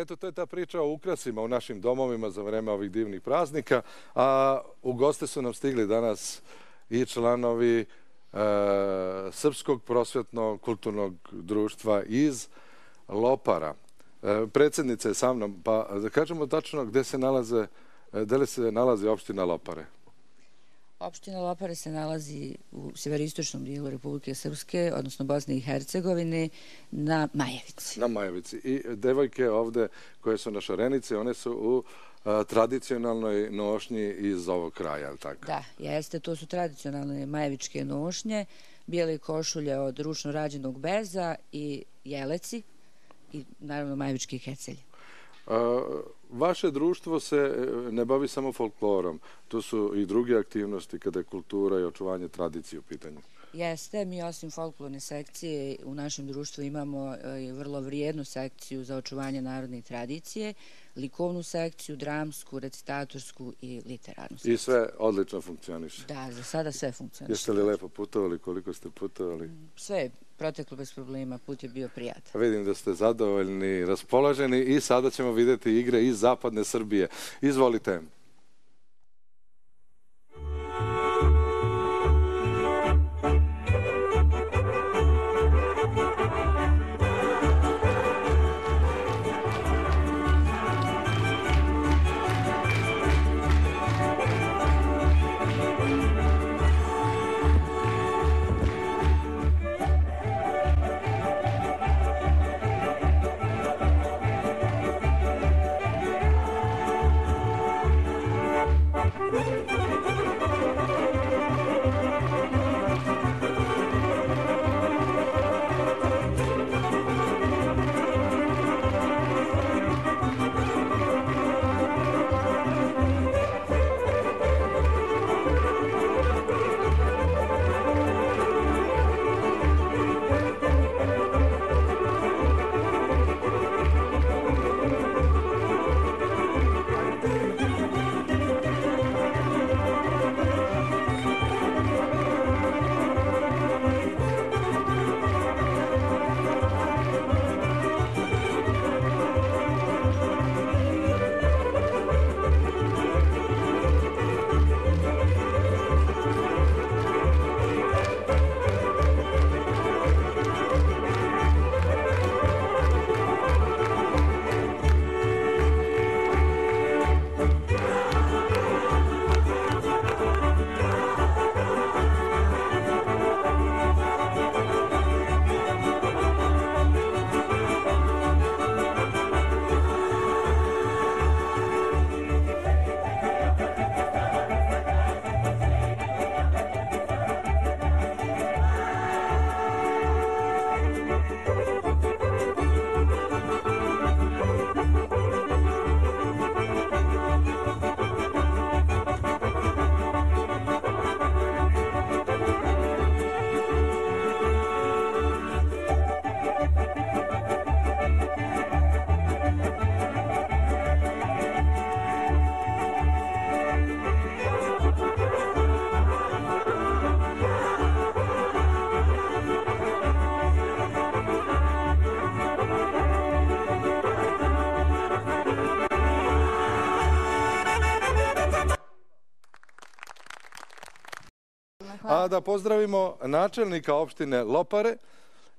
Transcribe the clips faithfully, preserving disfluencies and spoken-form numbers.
Eto, to je ta priča o ukrasima u našim domovima za vreme ovih divnih praznika. A u goste su nam stigli danas i članovi Srpskog prosvjetno-kulturnog društva iz Lopara. Predsjednica je sa mnom, pa da kažemo tačno gde se nalaze, gde se nalazi opština Lopare? Opština Lopare se nalazi u severistočnom dijelu Republike Srpske, odnosno Bosne i Hercegovine, na Majevici. Na Majevici. I devojke ovde koje su na šarenici, one su u tradicionalnoj nošnji iz ovog kraja, ali tako? Da, jeste. To su tradicionalne majevičke nošnje, bijele košulje od ručno rađenog beza i jeleci i naravno majevički hecelje. Vaše društvo se ne bavi samo folklorom. To su i druge aktivnosti kada je kultura i očuvanje tradicije u pitanju. Jeste, mi osim folklorne sekcije u našem društvu imamo vrlo vrijednu sekciju za očuvanje narodne tradicije, likovnu sekciju, dramsku, recitatorsku i literarnu sekciju. I sve odlično funkcioniše. Da, za sada sve funkcioniše. Jeste li lepo putovali, koliko ste putovali? Sve je proteklo bez problema, put je bio prijatan. Vidim da ste zadovoljni, raspoloženi i sada ćemo vidjeti igre iz zapadne Srbije. Izvolite. A da pozdravimo načelnika opštine Lopare,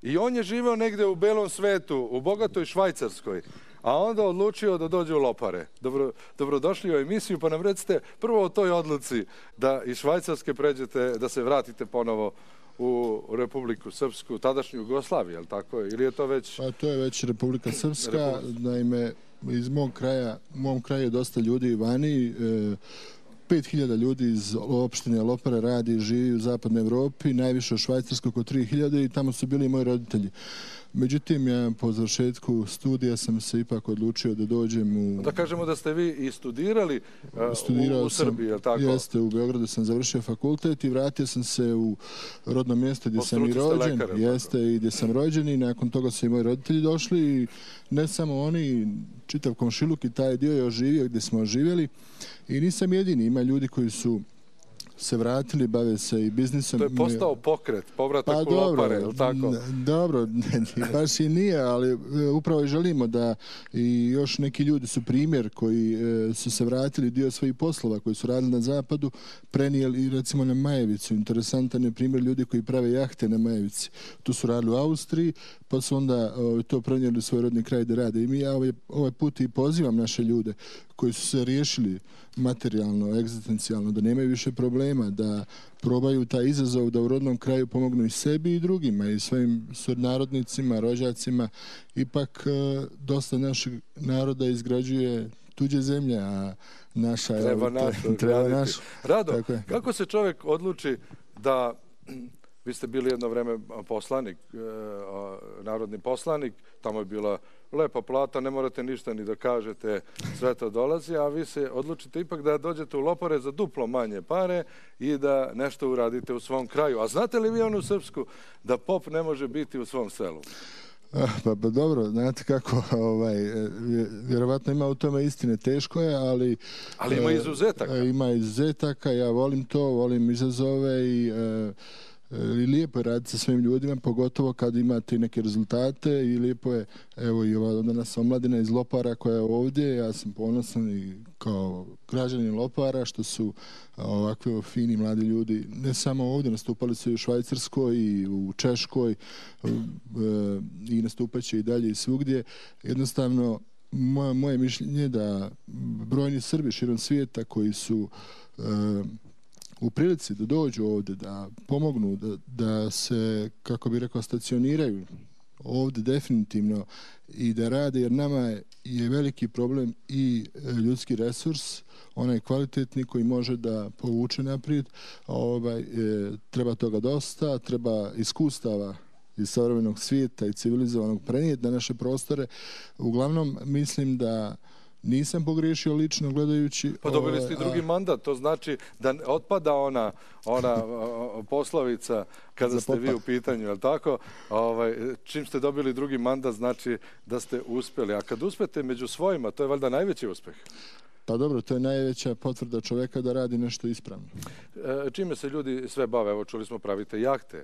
i on je živeo negde u belom svetu, u bogatoj Švajcarskoj, a onda odlučio da dođe u Lopare. Dobrodošli u emisiju, pa nam recite prvo o toj odluci da iz Švajcarske pređete, da se vratite ponovo u Republiku Srpsku, tadašnju Jugoslaviju, je li tako? Ili je to već... Pa to je već Republika Srpska, naime, iz mog kraja, u mom kraju je dosta ljudi vani, pet hiljada ljudi iz opštine Lopare radi i živi u zapadnoj Evropi, najviše u Švajcarskoj oko tri hiljade i tamo su bili i moji roditelji. Međutim, ja po završetku studija sam se ipak odlučio da dođem u... Da kažemo da ste vi i studirali u Srbiji, je li tako? Jeste, u Beogradu sam završio fakultet i vratio sam se u rodno mjesto gdje sam i rođen. Jeste, i gdje sam rođen i nakon toga su i moji roditelji došli i ne samo oni, čitav komšiluk i taj dio je oživio gdje smo oživjeli. I nisam jedini, ima ljudi koji su se vratili, bave se i biznisom. To je postao pokret, povratak u Lopare, je li tako? Dobro, baš i nije, ali upravo i želimo da i još neki ljudi su primjer koji su se vratili dio svojih poslova koji su radili na zapadu, prenijeli i recimo na Majevicu. Interesantan je primjer ljudi koji prave jahte na Majevici. Tu su radili u Austriji, pa su onda to prenijeli u svoj rodni kraj da rade. I mi ja ovaj put i pozivam naše ljude koji su se riješili materijalno, egzistencijalno, da nemaju više problema, da probaju taj izazov da u rodnom kraju pomognu i sebi i drugima, i svojim sunarodnicima, rođacima. Ipak dosta našeg naroda izgrađuje tuđe zemlje, a naša je... Treba našu. Treba našu. Rado, kako se čovjek odluči da... Vi ste bili jedno vreme poslanik, narodni poslanik, tamo je bila lepa plata, ne morate ništa ni da kažete, sve to dolazi, a vi se odlučite ipak da dođete u Lopare za duplo manje pare i da nešto uradite u svom kraju. A znate li vi onu srpsku da pop ne može biti u svom selu? Pa dobro, znate kako, vjerovatno ima u tome istine, teško je, ali... Ali ima izuzetaka. Ima izuzetaka, ja volim to, volim izazove i... I lijepo je raditi sa svojim ljudima, pogotovo kad imate neke rezultate, i lijepo je, evo i ova danas omladina iz Lopara koja je ovdje, ja sam ponosan i kao građanin Lopara što su ovakve fini mladi ljudi, ne samo ovdje, nastupali su i u Švajcarskoj i u Češkoj i nastupaće i dalje i svugdje. Jednostavno, moje mišljenje je da brojni Srbi širom svijeta koji su u prilici da dođu ovdje, da pomognu, da se, kako bih rekao, stacioniraju ovdje definitivno i da rade, jer nama je veliki problem i ljudski resurs, onaj kvalitetni koji može da povuče naprijed. Treba toga dosta, treba iskustava iz savremenog svijeta i civilizovanog prenijeti na naše prostore. Uglavnom, mislim da nisam pogriješio lično gledajući... Pa dobili ste i drugi mandat, to znači da otpada ona poslovica kada ste vi u pitanju, je li tako? Čim ste dobili drugi mandat znači da ste uspjeli. A kad uspete među svojima, to je valjda najveći uspeh. Pa dobro, to je najveća potvrda čoveka da radi nešto ispravno. Čime se ljudi sve bave? Evo, čuli smo, pravite jahte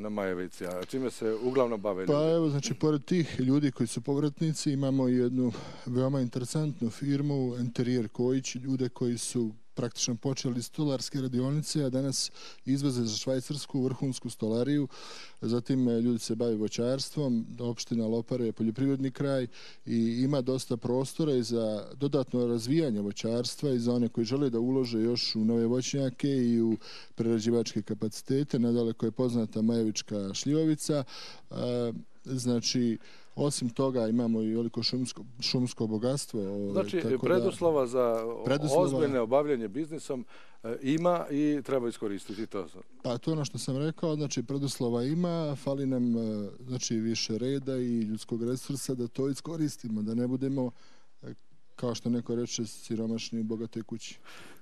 na Majevici. A čime se uglavnom bave ljudi? Pa evo, znači, pored tih ljudi koji su povratnici, imamo jednu veoma interesantnu firmu, Interijer Kojić, ljude koji su praktično počeli stolarske radionice, a danas izveze za Švajcarsku, vrhunsku stolariju. Zatim ljudi se bave voćarstvom, opština Lopare je poljoprivredni kraj i ima dosta prostora i za dodatno razvijanje voćarstva i za one koji žele da ulože još u nove voćnjake i u prerađivačke kapacitete. Nadaleko je poznata Majevička Šljivovica. Znači, osim toga imamo i veliko šumsko bogatstvo. Znači, preduslova za ozbiljne obavljanje biznisom ima i treba iskoristiti to. Pa to je ono što sam rekao, znači preduslova ima, fali nam više reda i ljudskog resursa da to iskoristimo, da ne budemo, kao što neko reče, siromašni i bogate kući.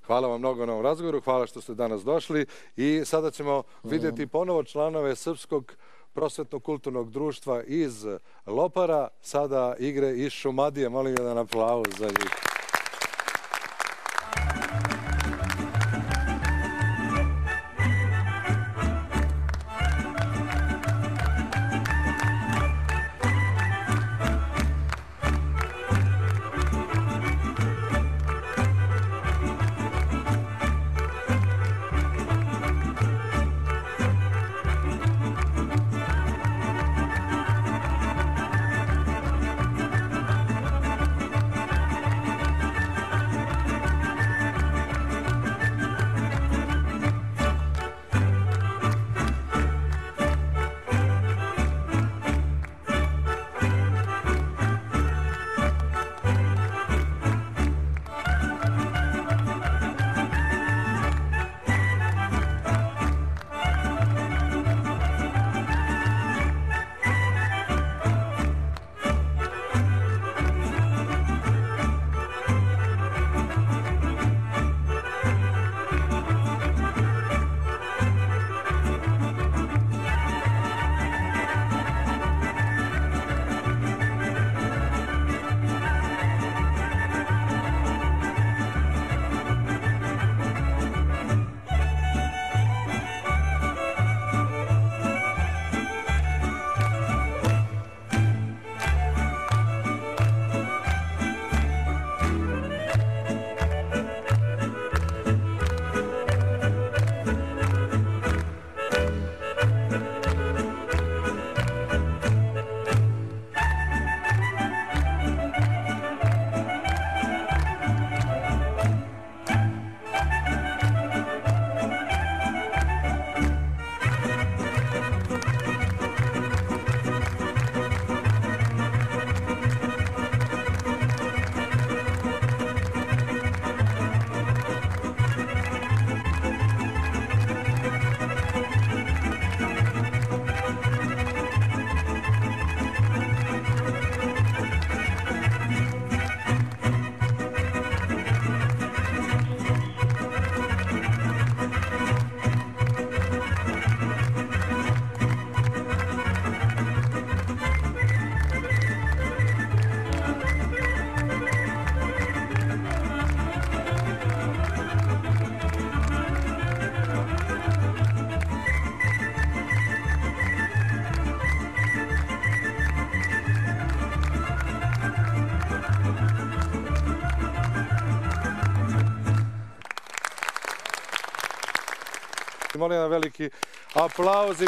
Hvala vam mnogo na ovom razgovoru, hvala što ste danas došli i sada ćemo vidjeti ponovo članove Srpskog prosvjetno-kulturnog društva iz Lopara, sada igre iz Šumadije. Molim jedan aplauz za njih. Molim vam veliki aplauz.